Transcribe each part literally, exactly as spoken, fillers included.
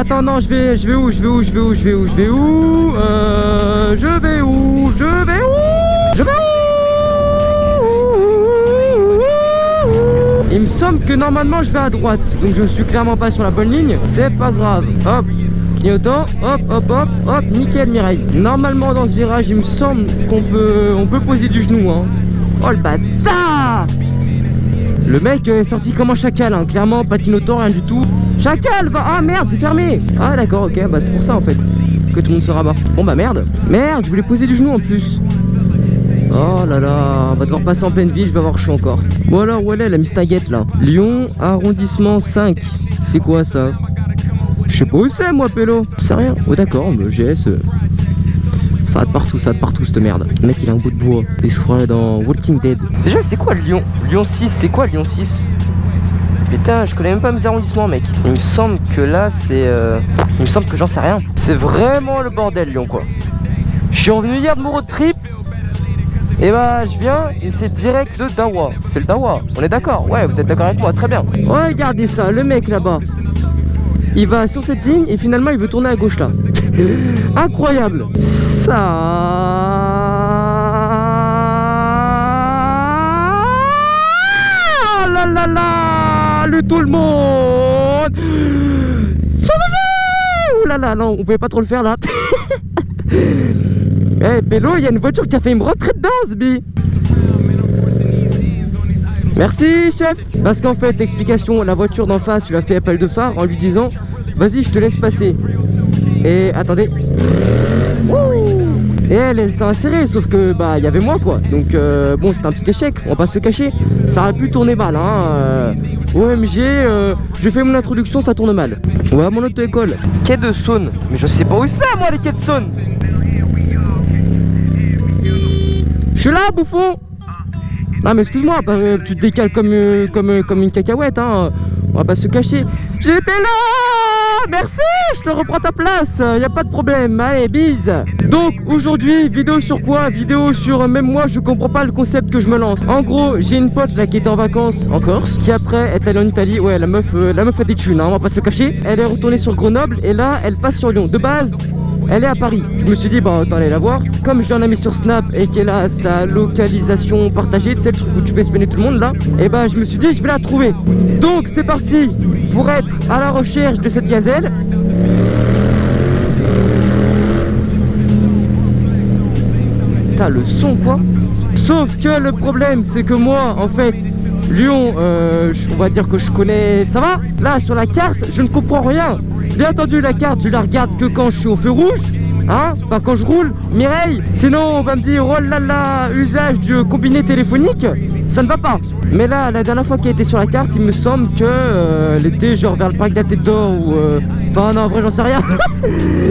Attends, non, je vais, je vais où, je vais où, je vais où, je vais où, je vais où, euh, je vais où, je vais où, je vais où. Il me semble que normalement je vais à droite, donc je suis clairement pas sur la bonne ligne. C'est pas grave. Hop. Clignotant, hop, hop, hop, hop, nickel Mireille. Normalement dans ce virage, il me semble qu'on peut, on peut poser du genou. Hein. Oh le bâtard! Le mec est sorti comme un chacal, hein. Clairement, pas clignotant, rien du tout. Chacal, bah, ah merde, c'est fermé. Ah d'accord, ok, bah c'est pour ça en fait que tout le monde se rabat. Bon bah merde, merde, je voulais poser du genou en plus. Oh là là, on va devoir passer en pleine ville, je vais avoir chaud encore. Bon alors, où elle est la mistaguette là? Lyon, arrondissement cinq. C'est quoi ça? Je sais pas où c'est moi pélo. C'est rien. Oh d'accord, le G S. Euh... Ça va de partout, ça va de partout cette merde. Le mec il a un bout de bois. Il se croit dans Walking Dead. Déjà c'est quoi Lyon? Lyon six, c'est quoi Lyon six? Putain, je connais même pas mes arrondissements mec. Il me semble que là c'est... Euh... Il me semble que j'en sais rien. C'est vraiment le bordel Lyon quoi. Je suis revenu hier de mon road trip. Et bah je viens et c'est direct le Dawa. C'est le Dawa, on est d'accord? Ouais, vous êtes d'accord avec moi, très bien. Ouais, regardez ça, le mec là-bas. Il va sur cette ligne et finalement il veut tourner à gauche là. Incroyable. Ça... La la la. Le tout le monde. Ouh là là, non, on pouvait pas trop le faire là. Eh hey, Bélo, il y a une voiture qui a fait une retraite dedans ce bi. Merci chef. Parce qu'en fait l'explication, la voiture d'en face lui a fait appel de phare en lui disant vas-y je te laisse passer. Et attendez. Et elle, elle s'est insérée sauf que bah il y avait moi quoi. Donc euh, bon c'est un petit échec, on va pas se le cacher. Ça aurait pu tourner mal hein. euh, O M G, euh, je fais mon introduction, ça tourne mal. On va à mon auto-école. Quai de Saône. Mais je sais pas où c'est moi les quais de Saône. Je suis là bouffon. Non mais excuse-moi, tu te décales comme, comme, comme une cacahuète, hein. On va pas se cacher. J'étais là. Merci, je te reprends ta place, y a pas de problème, allez, bise. Donc aujourd'hui, vidéo sur quoi? Vidéo sur, même moi, je comprends pas le concept que je me lance. En gros, j'ai une pote là qui était en vacances en Corse, qui après est allée en Italie, ouais, la meuf, euh, la meuf a des thunes, hein, on va pas se cacher. Elle est retournée sur Grenoble, et là, elle passe sur Lyon, de base... Elle est à Paris. Je me suis dit, bah autant aller la voir. Comme je l'en ai mis sur Snap et qu'elle a sa localisation partagée, tu sais, le truc où tu peux spawner tout le monde là, et bah je me suis dit, je vais la trouver. Donc c'est parti pour être à la recherche de cette gazelle. Putain, le son quoi. Sauf que le problème, c'est que moi, en fait, Lyon, euh, on va dire que je connais, ça va. Là, sur la carte, je ne comprends rien. Bien entendu, la carte, je la regarde que quand je suis au feu rouge, hein, pas quand je roule, Mireille. Sinon, on va me dire, oh là là, usage du combiné téléphonique, ça ne va pas. Mais là, la dernière fois qu'elle était sur la carte, il me semble qu'elle euh, était genre vers le parc de la Tête d'Or ou... Euh... Enfin non, en vrai, j'en sais rien.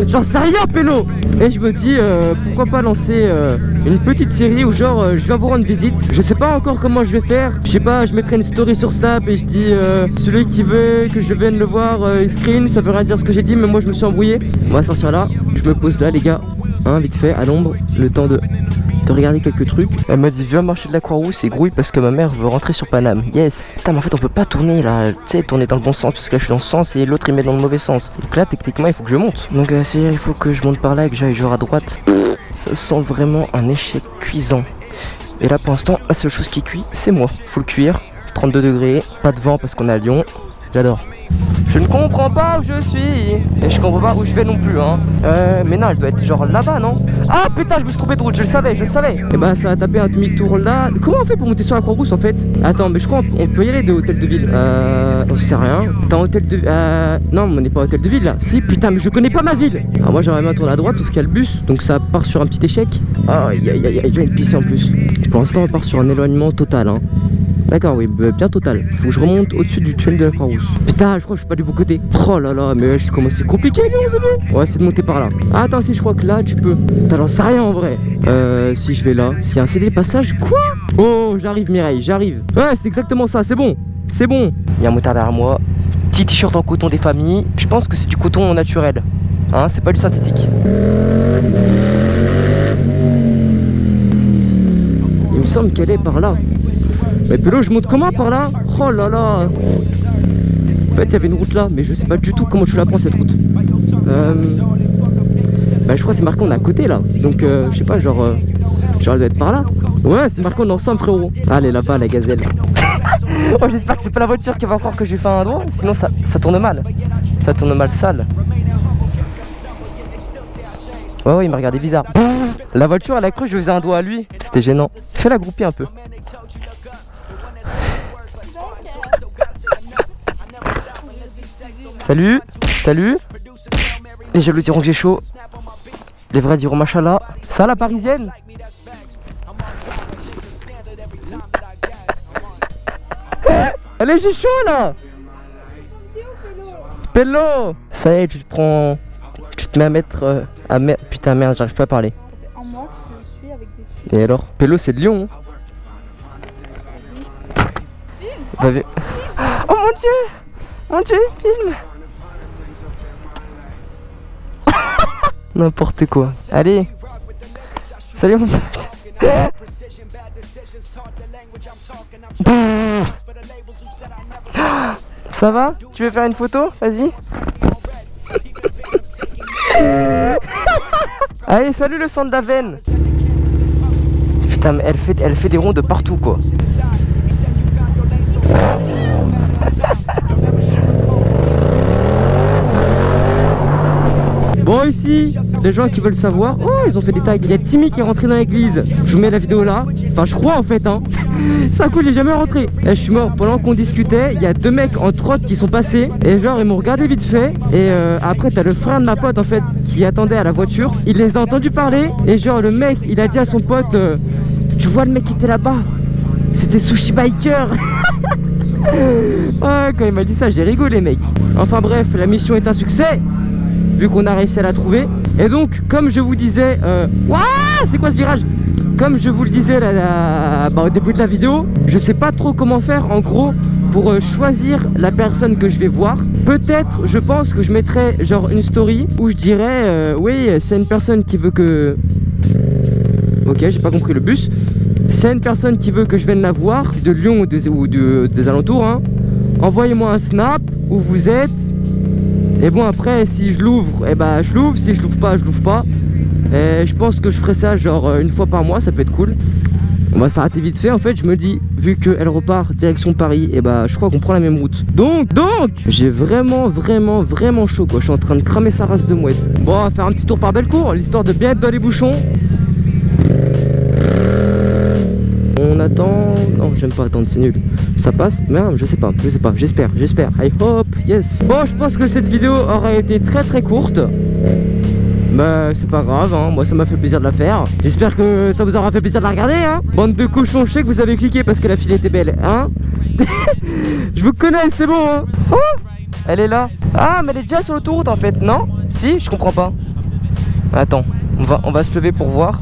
J'en sais rien, pélo. Et je me dis, euh, pourquoi pas lancer euh, une petite série où genre, euh, je vais vous rendre visite. Je sais pas encore comment je vais faire. Je sais pas, je mettrai une story sur Snap et je dis, euh, celui qui veut que je vienne le voir, euh, screen, ça veut rien dire ce que j'ai dit, mais moi je me suis embrouillé. On va sortir là, je me pose là les gars, hein, vite fait, à l'ombre, le temps de... de regarder quelques trucs. Elle m'a dit viens marcher de la Croix-Rousse et grouille parce que ma mère veut rentrer sur Paname. Yes. Putain mais en fait on peut pas tourner là, tu sais, tourner dans le bon sens parce que là je suis dans le sens et l'autre il met dans le mauvais sens. Donc là techniquement il faut que je monte. Donc euh, c'est il faut que je monte par là et que j'aille genre à droite. Ça sent vraiment un échec cuisant. Et là pour l'instant la seule chose qui cuit c'est moi. Faut le cuire. trente-deux degrés, pas de vent parce qu'on est à Lyon. J'adore. Je ne comprends pas où je suis. Et je comprends pas où je vais non plus hein. Euh, mais non elle doit être genre là-bas non. Ah putain je me suis trompé de route, je le savais, je le savais. Et bah ça a tapé un demi-tour là. Comment on fait pour monter sur la Croix-Rousse en fait? Attends mais je crois qu'on peut y aller de hôtel de ville. Euh... On sait rien. T'as un hôtel de... Euh... Non mais on n'est pas hôtel de ville là. Si putain mais je connais pas ma ville. Alors moi j'aurais aimé tourner à droite sauf qu'il y a le bus. Donc ça part sur un petit échec. Ah il y a, y a, y a, y a une pisse en plus. Pour l'instant on part sur un éloignement total hein. D'accord, oui, bien total. Faut que je remonte au-dessus du tunnel de la Croix-Rousse. Putain, je crois que je suis pas du bon côté. Oh là là, mais wesh, comment c'est compliqué, Lyon, c'est bon. Ouais, c'est de monter par là. Ah, attends, si je crois que là, tu peux. Putain, j'en sais rien en vrai. Euh, si je vais là, c'est un C D passage, quoi. Oh, j'arrive, Mireille, j'arrive. Ouais, c'est exactement ça, c'est bon, c'est bon. Il y a un motard derrière moi. Petit t-shirt en coton des familles. Je pense que c'est du coton naturel. Hein, c'est pas du synthétique. Il me semble qu'elle est par là. Mais Pélo, je monte comment par là? Oh là là. En fait, il y avait une route là, mais je sais pas du tout comment tu la prends cette route. Euh, bah, je crois que c'est marqué en à côté là. Donc euh, je sais pas, genre, euh, genre elle doit être par là. Ouais, c'est marqué en ensemble, frérot. Allez, là-bas, la gazelle. Oh, j'espère que c'est pas la voiture qui va croire que j'ai fait un droit. Sinon, ça, ça tourne mal. Ça tourne mal sale. Ouais, ouais, il m'a regardé bizarre. La voiture, elle a cru que je faisais un doigt à lui. C'était gênant. Fais la groupie un peu. Salut, salut. Les jaloux diront que j'ai chaud. Les vrais diront machallah. Ça, la parisienne. Allez, j'ai chaud là. Pello. Ça y est, tu te prends... Tu te mets à mettre... Euh, à me... Putain, merde, j'arrive pas à parler. En moi, je suis avec des... Et alors Pello, c'est de Lyon. Hein. Bah, vi... Oh mon dieu. Mon dieu, filme. N'importe quoi. Allez. Salut mon pote. Ça va? Tu veux faire une photo? Vas-y. Allez, salut le centre d'Aven. Putain, mais elle fait, elle fait des ronds de partout quoi. Bon, ici, les gens qui veulent savoir, oh, ils ont fait des tags. Il y a Timmy qui est rentré dans l'église. Je vous mets la vidéo là. Enfin, je crois en fait, hein. Ça coule, il est jamais rentré. Et je suis mort. Pendant qu'on discutait, il y a deux mecs en trotte qui sont passés. Et genre, ils m'ont regardé vite fait. Et euh, après, t'as le frère de ma pote en fait qui attendait à la voiture. Il les a entendus parler. Et genre, le mec, il a dit à son pote, euh, tu vois le mec qui était là-bas? C'était Sushi Biker. Ouais, quand il m'a dit ça, j'ai rigolé, mec. Enfin, bref, la mission est un succès. Vu qu'on a réussi à la trouver. Et donc comme je vous disais euh... Waouh, c'est quoi ce virage? Comme je vous le disais là, là... Bah, au début de la vidéo, je sais pas trop comment faire en gros pour euh, choisir la personne que je vais voir. Peut-être, je pense que je mettrai genre une story où je dirais euh, oui, c'est une personne qui veut que... Ok, j'ai pas compris le bus. C'est une personne qui veut que je vienne la voir de Lyon ou, de, ou de, des alentours hein. Envoyez-moi un snap où vous êtes. Et bon, après si je l'ouvre, et eh bah ben, je l'ouvre, si je l'ouvre pas, je l'ouvre pas. Et je pense que je ferai ça genre une fois par mois, ça peut être cool. On va s'arrêter vite fait en fait, je me dis, vu qu'elle repart direction Paris, et eh bah ben, je crois qu'on prend la même route. Donc, donc, j'ai vraiment, vraiment, vraiment chaud quoi, je suis en train de cramer sa race de mouette. Bon, on va faire un petit tour par Bellecour, l'histoire de bien être dans les bouchons. On attend, non j'aime pas attendre, c'est nul. Ça passe, mais je sais pas, je sais pas, j'espère, j'espère, I hope, yes. Bon, je pense que cette vidéo aura été très très courte. Bah c'est pas grave, hein. Moi ça m'a fait plaisir de la faire. J'espère que ça vous aura fait plaisir de la regarder, hein. Bande de cochons, je sais que vous avez cliqué parce que la fille était belle, hein. Je vous connais, c'est bon, hein. Oh, elle est là. Ah, mais elle est déjà sur l'autoroute en fait, non? Si, je comprends pas. Attends, on va, on va se lever pour voir.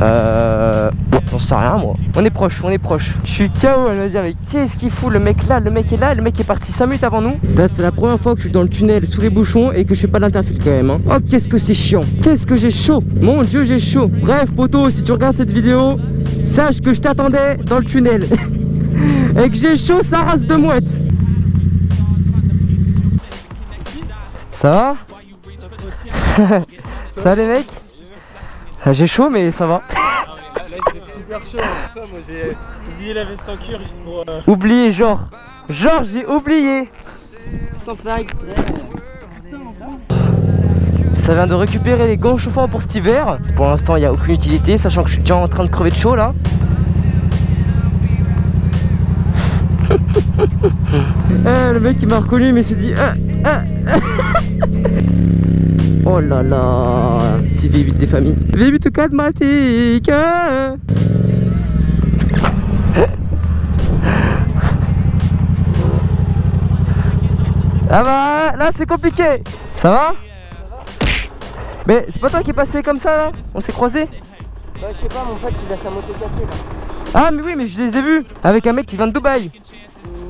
Euh... On sait rien moi. On est proche, on est proche. Je suis K O, elle va dire mais qu'est-ce qu'il fout le mec là, le mec est là, le mec est parti cinq minutes avant nous. C'est la première fois que je suis dans le tunnel sous les bouchons et que je fais pas d'interfile quand même hein. Oh qu'est-ce que c'est chiant. Qu'est-ce que j'ai chaud. Mon dieu j'ai chaud. Bref poto, si tu regardes cette vidéo, sache que je t'attendais dans le tunnel. Et que j'ai chaud sa race de mouette. Ça va? Ça va les mecs? J'ai chaud mais ça va. Super chaud, moi j'ai oublié la veste en cuir juste pour... Euh... Oublié genre, genre j'ai oublié. Sans blague. Ça vient de récupérer les gants chauffants pour cet hiver. Pour l'instant il n'y a aucune utilité, sachant que je suis déjà en train de crever de chaud là. Ah, le mec il m'a reconnu mais il s'est dit ah, ah, ah. Oh là là, petit V huit des familles. V huit automatique. Ah bah là c'est compliqué. Ça va? Mais c'est pas toi qui est passé comme ça là? On s'est croisés? Bah je sais pas mon pote il a sa moto cassée là. Ah mais oui mais je les ai vus. Avec un mec qui vient de Dubaï.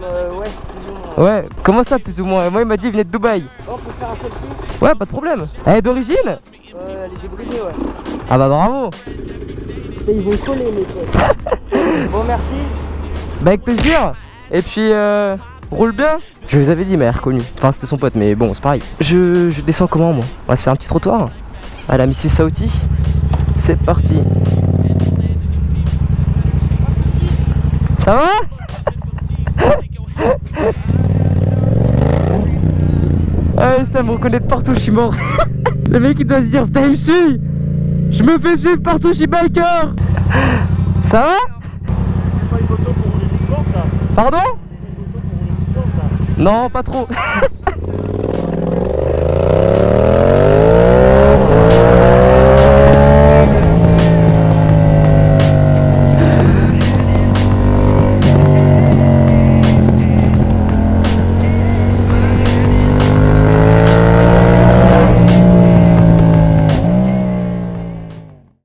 Euh, ouais, plus ou moins. Ouais, comment ça plus ou moins? Moi il m'a dit il venait de Dubaï. Oh, faut faire un selfie? Ouais, pas de problème. Elle est d'origine? Euh, elle est débridée, ouais. Ah bah bravo. Et ils vont coller les potes. Bon, merci. Bah avec plaisir. Et puis, euh, roule bien. Je vous avais dit, mais elle a reconnu. Enfin, c'était son pote, mais bon, c'est pareil. Je, je descends comment, moi? Ouais, c'est un petit trottoir. À la Missis Saouti. C'est parti. Ça va? Ah, ça me reconnaît de partout, je suis mort. Le mec il doit se dire, putain, il me suit. Je me fais suivre partout, je suis biker. Ça va? C'est pas une moto pour rouler doucement, ça? Pardon? C'est pas une moto pour rouler doucement, ça? Non, pas trop.